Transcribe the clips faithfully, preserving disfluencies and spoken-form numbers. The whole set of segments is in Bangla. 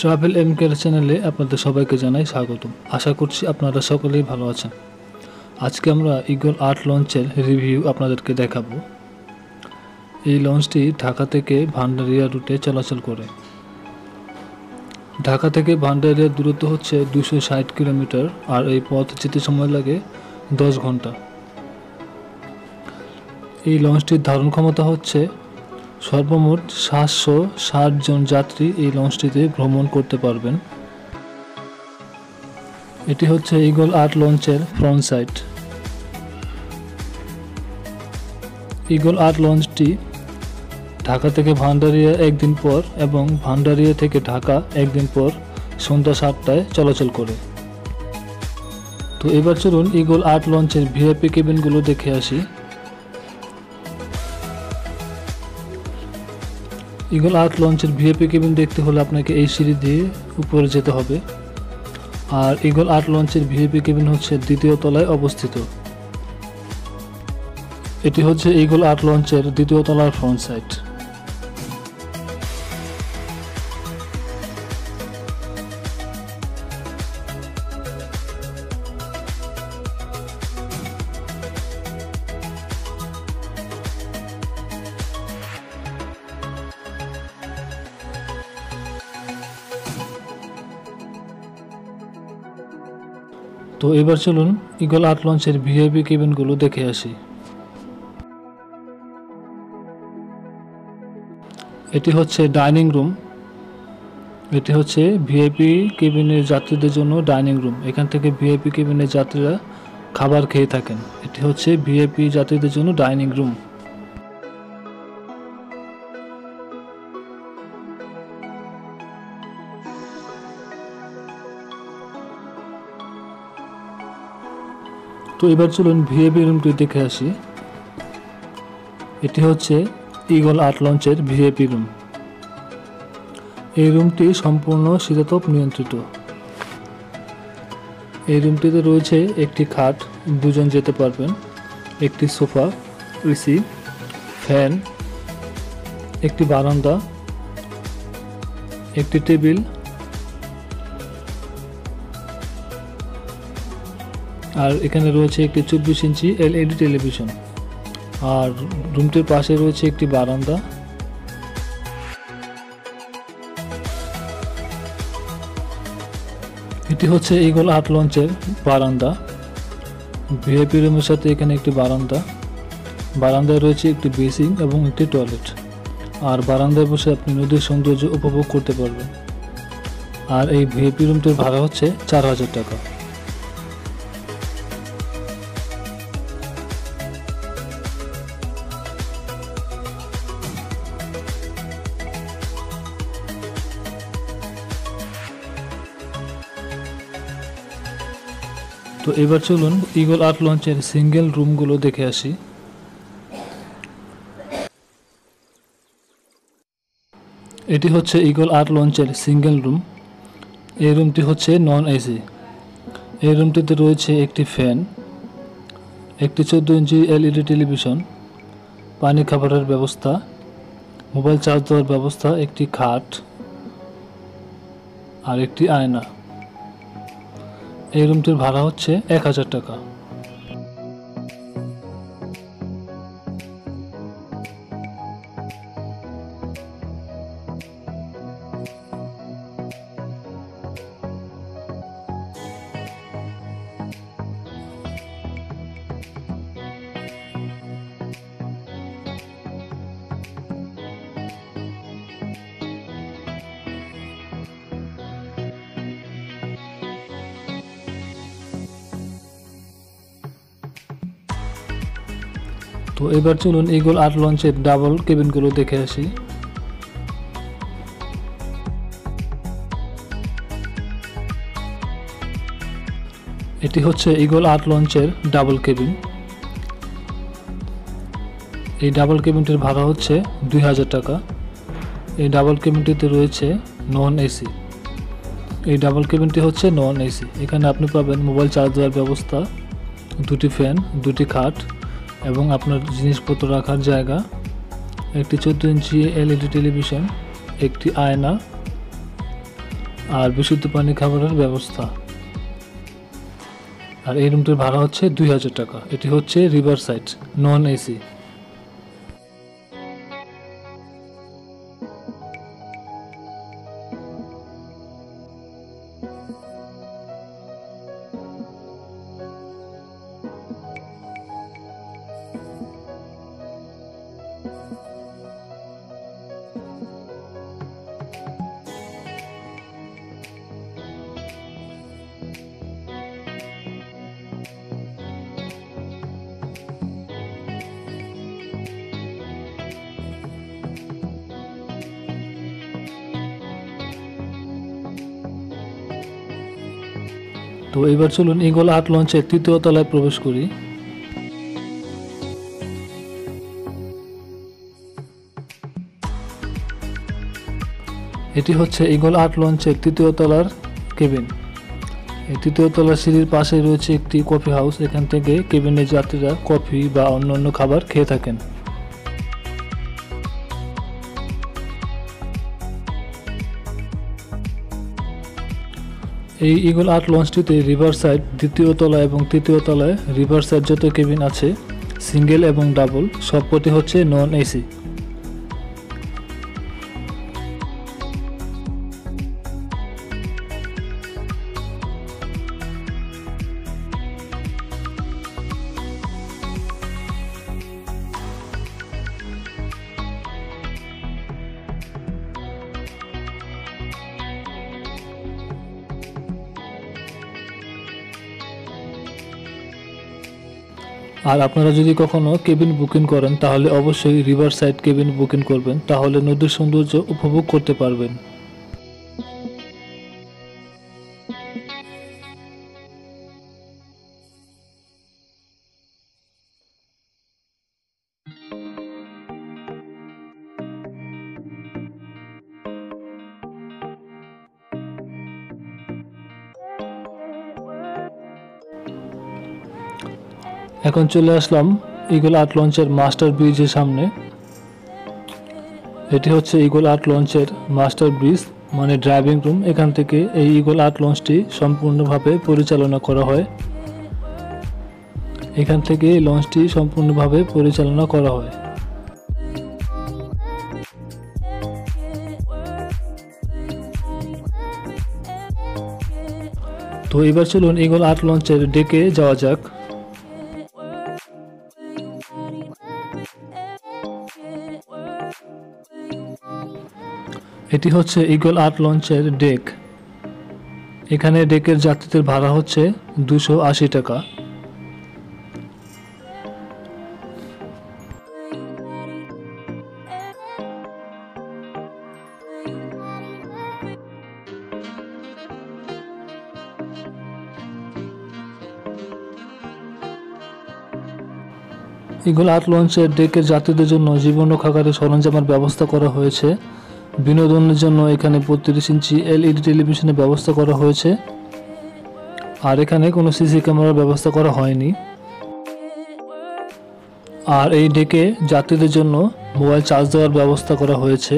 ট্রাভেল এমকে চ্যানেলে আপনাদের সবাইকে জানাই স্বাগতম। আশা করছি আপনারা সকলেই ভালো আছেন। আজকে আমরা ইগল আট লঞ্চের রিভিউ আপনাদেরকে দেখাবো। এই লঞ্চটি ঢাকা থেকে ভান্ডারিয়া রুটে চলাচল করে। ঢাকা থেকে ভান্ডারিয়ার দূরত্ব হচ্ছে দুশো ষাট কিলোমিটার, আর এই পথ যেতে সময় লাগে দশ ঘন্টা। এই লঞ্চটির ধারণ ক্ষমতা হচ্ছে সর্বমোট সাতশো ষাট জন যাত্রী এই লঞ্চটিতে ভ্রমণ করতে পারবেন। এটি হচ্ছে ইগল আট লঞ্চের ফ্রন্ট সাইড। ইগল আট লঞ্চটি ঢাকা থেকে ভান্ডারিয়া একদিন পর এবং ভান্ডারিয়া থেকে ঢাকা একদিন পর সন্ধ্যা সাতটায় চলাচল করে। তো এবার চলুন ইগল আট লঞ্চের ভিআইপি কেবিনগুলো দেখে আসি। ইগল আট লঞ্চের ভিআইপি কেবিন দেখতে হলে আপনাকে এই সিঁড়ি দিয়ে উপরে যেতে হবে। আর ইগল আট লঞ্চের ভিআইপি কেবিন হচ্ছে দ্বিতীয় তলায় অবস্থিত। এটি হচ্ছে ইগল আট লঞ্চের দ্বিতীয় তলার ফ্রন্ট সাইড। তো এবার চলুন ইগল আট লঞ্চের ভিআইপি কেবিনগুলো দেখে আসি। এটি হচ্ছে ডাইনিং রুম। এটি হচ্ছে ভিআইপি কেবিনের যাত্রীদের জন্য ডাইনিং রুম। এখান থেকে ভিআইপি কেবিনের যাত্রীরা খাবার খেয়ে থাকেন। এটি হচ্ছে ভিআইপি যাত্রীদের জন্য ডাইনিং রুম। তো এবার চলুন ভিআইপি রুমটি দেখে আসি। এটি হচ্ছে ইগল আট লঞ্চের ভিআইপি রুম। এই রুমটি সম্পূর্ণ শীতাতপ নিয়ন্ত্রিত। এই রুমটিতে রয়েছে একটি খাট, দুজন যেতে পারবেন, একটি সোফা, এসি, ফ্যান, একটি বারান্দা, একটি টেবিল, আর এখানে রয়েছে একটি চব্বিশ ইঞ্চি এলইডি টেলিভিশন, আর রুমটির পাশে রয়েছে একটি বারান্দা। এটি হচ্ছে ইগল আট লঞ্চের বারান্দা। ভিআইপি রুমের সাথে এখানে একটি বারান্দা। বারান্দায় রয়েছে একটি বেসিন এবং একটি টয়লেট, আর বারান্দায় বসে আপনি নদীর সৌন্দর্য উপভোগ করতে পারবেন। আর এই ভিআইপি রুমটির ভাড়া হচ্ছে চার হাজার টাকা। তো এবার চলুন ইগল আট লঞ্চের সিঙ্গেল রুমগুলো দেখে আসি। এটি হচ্ছে ইগল আট লঞ্চের সিঙ্গেল রুম। এই রুমটি হচ্ছে নন এসি। এই রুমটিতে রয়েছে একটি ফ্যান, একটি চোদ্দ ইঞ্চি এলইডি টেলিভিশন, পানি খাবারের ব্যবস্থা, মোবাইল চার্জ দেওয়ার ব্যবস্থা, একটি খাট আর একটি আয়না। এই রুমটির ভাড়া হচ্ছে এক হাজার টাকা। তো এবার চলুন ইগল আট লঞ্চের ডাবল কেবিনগুলো দেখে আসি। এটি হচ্ছে ইগল আট লঞ্চের ডাবল কেবিন। এই ডাবল কেবিনটির ভাড়া হচ্ছে দুই হাজার টাকা। এই ডাবল কেবিনটিতে রয়েছে নন এসি। এই ডাবল কেবিনটি হচ্ছে নন এসি। এখানে আপনি পাবেন মোবাইল চার্জ দেওয়ার ব্যবস্থা, দুটি ফ্যান, দুটি খাট এবং আপনার জিনিসপত্র রাখার জায়গা, একটি চোদ্দ ইঞ্চি এলইডি টেলিভিশন, একটি আয়না, আর বিশুদ্ধ পানি খাবারের ব্যবস্থা। আর এই রুমটির ভাড়া হচ্ছে দুই হাজার টাকা। এটি হচ্ছে রিভার সাইড নন এসি। তো এবার চলুন ইগল আট লঞ্চের তৃতীয় তলায় প্রবেশ করি। এটি হচ্ছে ইগল আট লঞ্চের তৃতীয় তলার কেবিন। এই তৃতীয় তলার সিঁড়ির পাশে রয়েছে একটি কফি হাউস। এখান থেকে কেবিনের যাত্রীরা কফি বা অন্যান্য খাবার খেয়ে থাকেন। এই ইগল আট লঞ্চটিতে রিভার সাইড দ্বিতীয় তলা এবং তৃতীয় তলায় রিভার সাইড যত কেবিন আছে সিঙ্গেল এবং ডাবল সবকটি হচ্ছে নন এসি। আর আপনারা যদি কখনো কেবিন বুকিং করেন তাহলে অবশ্যই রিভার সাইড কেবিন বুকিং করবেন, তাহলে নদীর সৌন্দর্য উপভোগ করতে পারবেন। এখন চলে আসলাম ইগল আট লঞ্চের মাস্টার ব্রিজের সামনে। এটি হচ্ছে ইগল আট লঞ্চের মাস্টার ব্রিজ মানে ড্রাইভিং রুম। এখান থেকে এই ইগল আট লঞ্চটি সম্পূর্ণভাবে পরিচালনা করা হয়। এখান থেকে এই লঞ্চটি সম্পূর্ণভাবে পরিচালনা করা হয়। তো এবার চলুন ইগল আট লঞ্চের ডেকে যাওয়া যাক। এটি হচ্ছে ইগল আট লঞ্চের ডেক। এখানে ডেকের যাত্রীদের ভাড়া হচ্ছে দুশো আশি টাকা। ইগল আট লঞ্চের ডেকের যাত্রীদের জন্য জীবন রক্ষাকারী সরঞ্জামের ব্যবস্থা করা হয়েছে। বিনোদনের জন্য এখানে বত্রিশ ইঞ্চি এলইডি টেলিভিশনের ব্যবস্থা করা হয়েছে। আর এখানে কোনো সিসি ক্যামেরার ব্যবস্থা করা হয়নি। আর এই ডেকে যাত্রীদের জন্য মোবাইল চার্জ দেওয়ার ব্যবস্থা করা হয়েছে।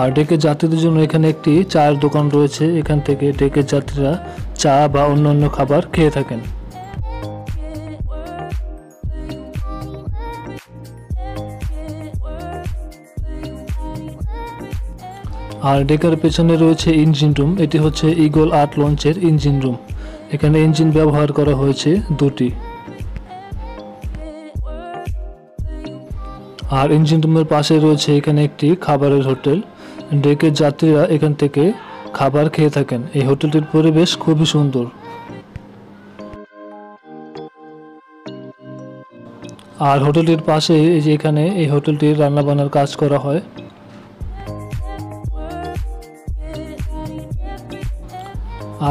আর ডেকে যাত্রীদের জন্য এখানে একটি চায়ের দোকান রয়েছে। এখান থেকে ডেকে যাত্রীরা চা বা অন্যান্য খাবার খেয়ে থাকেন। আর ডেকের পেছনে রয়েছে ইঞ্জিন রুম। এটি হচ্ছে ইগল আট লঞ্চের ইঞ্জিন রুম। এখানে ইঞ্জিন ব্যবহার করা হয়েছে দুটি। আর ইঞ্জিন রুমের পাশে রয়েছে এখানে একটি খাবারের হোটেল। ডেকের যাত্রীরা এখান থেকে খাবার খেয়ে থাকেন। এই হোটেলটির পরিবেশ খুবই সুন্দর। আর হোটেলটির পাশে এই যে এখানে এই হোটেলটির রান্নাবান্নার কাজ করা হয়।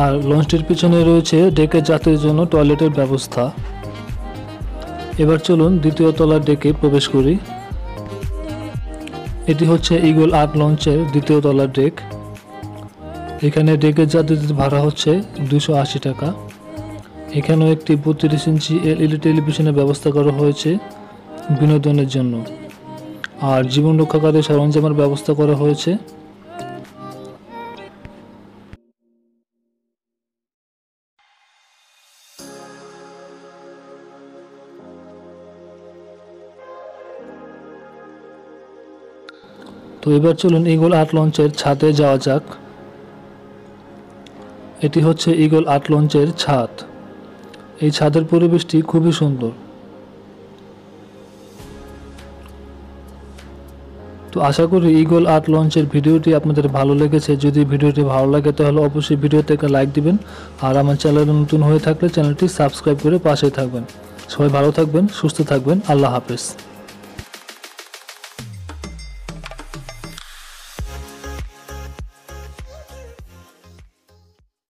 আর লঞ্চটির পিছনে রয়েছে ডেকের যাত্রীদের জন্য টয়লেটের ব্যবস্থা। এবার চলুন দ্বিতীয় তলার ডেকে প্রবেশ করি। এটি হচ্ছে ইগল আট লঞ্চের দ্বিতীয় তলার ডেক। এখানে ডেকের যাত্রীদের ভাড়া হচ্ছে দুশো আশি টাকা। এখানেও একটি বত্রিশ ইঞ্চি এলইডি টেলিভিশনের ব্যবস্থা করা হয়েছে বিনোদনের জন্য। আর জীবন রক্ষাকারী সরঞ্জামের ব্যবস্থা করা হয়েছে। তো এবার চলুন ইগল আট লঞ্চের ছাদে যাওয়া যাক। এটি হচ্ছে ইগল আট লঞ্চের ছাদ। এই ছাদের পরিবেশটি খুবই সুন্দর। তো আশা করি ইগল আট লঞ্চের ভিডিওটি আপনাদের ভালো লেগেছে। যদি ভিডিওটি ভালো লাগে তাহলে অবশ্যই ভিডিওতে একটা লাইক দিবেন, আর আমার চ্যানেলে নতুন হয়ে থাকলে চ্যানেলটি সাবস্ক্রাইব করে পাশে থাকবেন। সবাই ভালো থাকবেন, সুস্থ থাকবেন। আল্লাহ হাফেজ।